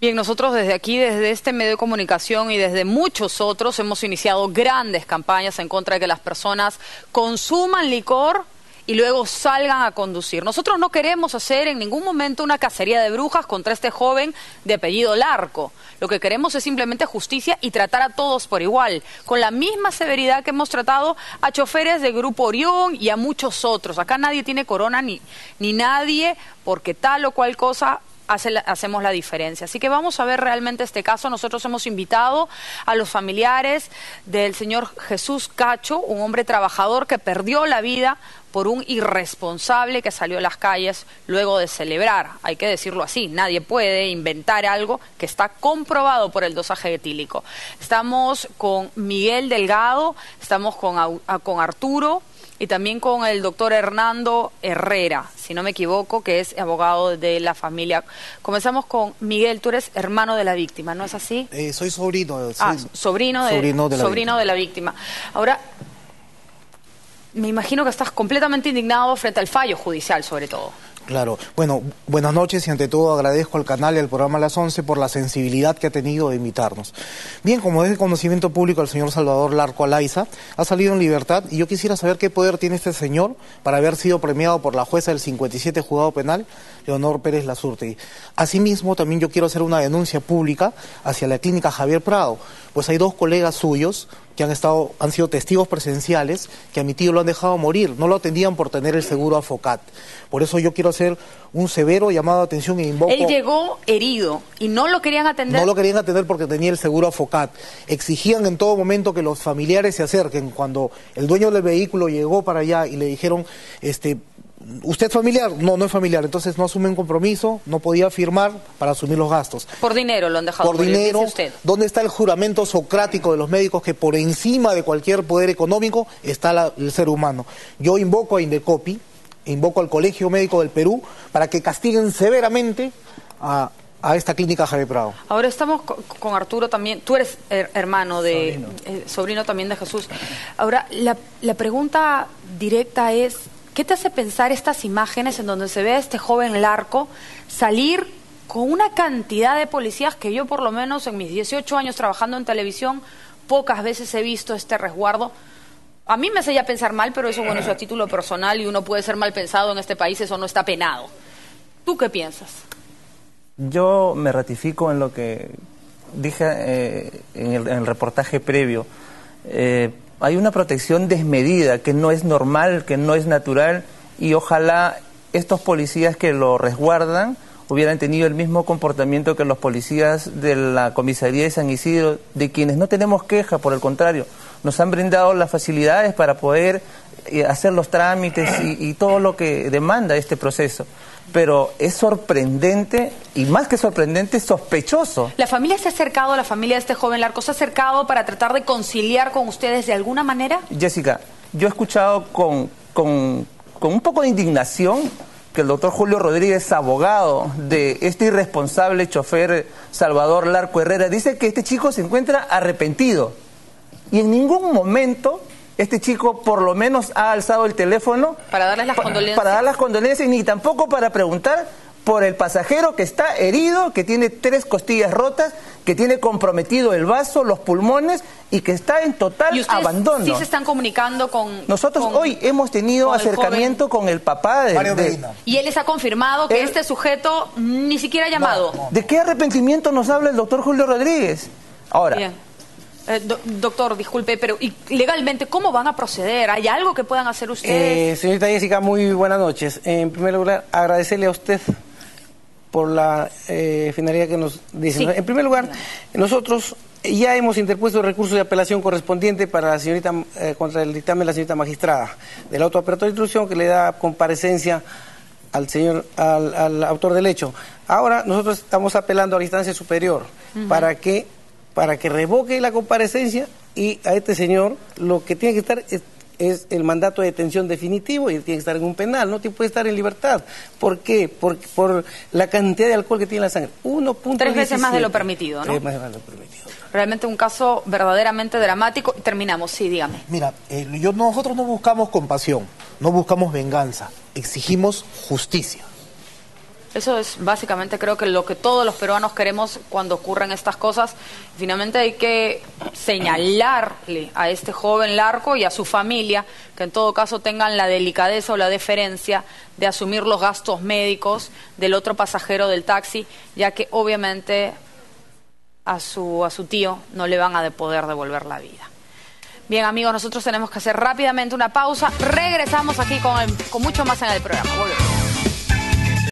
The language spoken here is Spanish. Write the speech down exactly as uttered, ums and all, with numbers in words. Bien, nosotros desde aquí, desde este medio de comunicación y desde muchos otros hemos iniciado grandes campañas en contra de que las personas consuman licor y luego salgan a conducir. Nosotros no queremos hacer en ningún momento una cacería de brujas contra este joven de apellido Larco. Lo que queremos es simplemente justicia y tratar a todos por igual, con la misma severidad que hemos tratado a choferes de Grupo Orión y a muchos otros. Acá nadie tiene corona ni, ni nadie porque tal o cual cosa... Hace la, hacemos la diferencia. Así que vamos a ver realmente este caso. Nosotros hemos invitado a los familiares del señor Jesús Cacho, un hombre trabajador que perdió la vida por un irresponsable que salió a las calles luego de celebrar. Hay que decirlo así, nadie puede inventar algo que está comprobado por el dosaje etílico. Estamos con Miguel Delgado, estamos con, con Arturo y también con el doctor Hernando Herrera, si no me equivoco, que es abogado de la familia. Comenzamos con Miguel, tú eres hermano de la víctima, ¿no es así? Eh, soy sobrino. Soy ah, sobrino de, sobrino de la sobrino víctima. de la víctima. Ahora, me imagino que estás completamente indignado frente al fallo judicial, sobre todo. Claro. Bueno, buenas noches y ante todo agradezco al canal y al programa Las once por la sensibilidad que ha tenido de invitarnos. Bien, como es el conocimiento público, el señor Salvador Larco Alayza ha salido en libertad y yo quisiera saber qué poder tiene este señor para haber sido premiado por la jueza del cincuenta y siete Juzgado Penal, Leonor Pérez Lazurtegui. Asimismo, también yo quiero hacer una denuncia pública hacia la clínica Javier Prado, pues hay dos colegas suyos que han estado, han sido testigos presenciales, que a mi tío lo han dejado morir, no lo atendían por tener el seguro AFOCAT. Por eso yo quiero hacer un severo llamado de atención e invoco... Él llegó herido y no lo querían atender. No lo querían atender porque tenía el seguro AFOCAT. Exigían en todo momento que los familiares se acerquen. Cuando el dueño del vehículo llegó para allá y le dijeron... este ¿usted es familiar? No, no es familiar. Entonces no asume un compromiso, no podía firmar para asumir los gastos. Por dinero lo han dejado. Por dinero. Usted. ¿Dónde está el juramento socrático de los médicos que por encima de cualquier poder económico está la, el ser humano? Yo invoco a Indecopi, invoco al Colegio Médico del Perú para que castiguen severamente a... a esta clínica Javier Prado. Ahora estamos con Arturo también, tú eres her hermano de... Sobrino. Eh, sobrino también de Jesús. Ahora, la, la pregunta directa es, ¿qué te hace pensar estas imágenes en donde se ve a este joven Larco salir con una cantidad de policías que yo por lo menos en mis dieciocho años trabajando en televisión, pocas veces he visto este resguardo? A mí me hace ya pensar mal, pero eso bueno, es a título personal y uno puede ser mal pensado en este país, eso no está penado. ¿Tú qué piensas? Yo me ratifico en lo que dije eh, en, el, en el reportaje previo. Eh, hay una protección desmedida que no es normal, que no es natural y ojalá estos policías que lo resguardan hubieran tenido el mismo comportamiento que los policías de la Comisaría de San Isidro, de quienes no tenemos queja, por el contrario, nos han brindado las facilidades para poder eh, hacer los trámites y, y todo lo que demanda este proceso. Pero es sorprendente, y más que sorprendente, sospechoso. ¿La familia se ha acercado, la familia de este joven Larco, se ha acercado para tratar de conciliar con ustedes de alguna manera? Jessica, yo he escuchado con, con, con un poco de indignación que el doctor Julio Rodríguez, abogado de este irresponsable chofer Salvador Larco Herrera, dice que este chico se encuentra arrepentido. Y en ningún momento... este chico por lo menos ha alzado el teléfono para darles las pa condolencias. Para dar las condolencias ni tampoco para preguntar por el pasajero que está herido, que tiene tres costillas rotas, que tiene comprometido el vaso, los pulmones y que está en total ¿Y abandono. Sí se están comunicando con... Nosotros con, hoy hemos tenido con acercamiento el con el papá de... de y él les ha confirmado que el, este sujeto ni siquiera ha llamado. No, no. ¿De qué arrepentimiento nos habla el doctor Julio Rodríguez? Ahora... Bien. Eh, do doctor, disculpe, pero ¿y legalmente cómo van a proceder? ¿Hay algo que puedan hacer ustedes? Eh, señorita Jessica, muy buenas noches. En primer lugar, agradecerle a usted por la eh, finalidad que nos dice. Sí. En primer lugar, nosotros ya hemos interpuesto el recurso de apelación correspondiente para la señorita eh, contra el dictamen de la señorita magistrada del auto de apertura de instrucción que le da comparecencia al señor, al, al autor del hecho. Ahora nosotros estamos apelando a la instancia superior uh-huh. para que para que revoque la comparecencia y a este señor lo que tiene que estar es, es el mandato de detención definitivo y tiene que estar en un penal, no puede estar en libertad. ¿Por qué? Por, por la cantidad de alcohol que tiene en la sangre. uno punto diecisiete. Tres veces más de lo permitido, ¿no? Tres veces más de lo permitido. Realmente un caso verdaderamente dramático. Terminamos, sí, dígame. Mira, eh, yo, nosotros no buscamos compasión, no buscamos venganza, exigimos justicia. Eso es básicamente, creo que lo que todos los peruanos queremos cuando ocurren estas cosas. Finalmente hay que señalarle a este joven Larco y a su familia que en todo caso tengan la delicadeza o la deferencia de asumir los gastos médicos del otro pasajero del taxi, ya que obviamente a su, a su tío no le van a poder devolver la vida. Bien, amigos, nosotros tenemos que hacer rápidamente una pausa. Regresamos aquí con, el, con mucho más en el programa. Volvemos.